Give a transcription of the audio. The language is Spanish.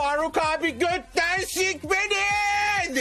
Faruk abi götten sik beni.